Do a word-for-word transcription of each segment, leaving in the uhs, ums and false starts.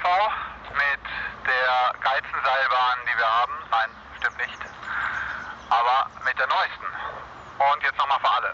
T V mit der geilsten Seilbahn, die wir haben. Nein, stimmt nicht. Aber mit der neuesten. Und jetzt nochmal für alle.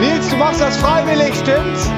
Nils, du machst das freiwillig, stimmt's?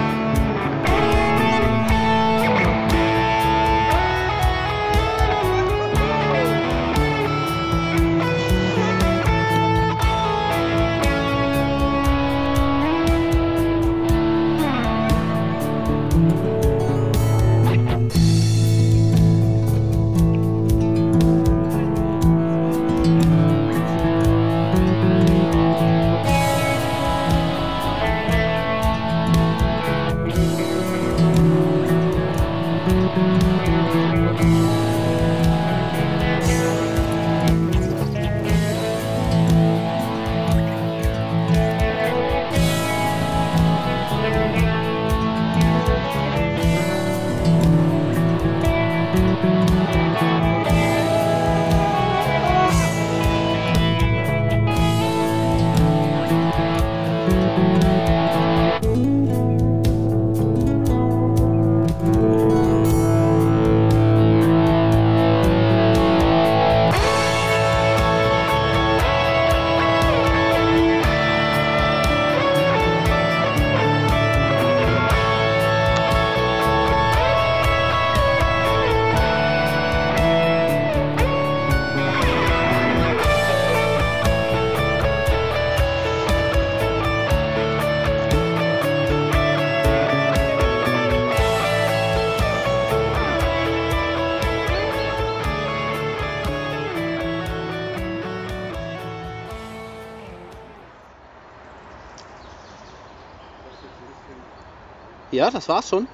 Ja, das war's schon.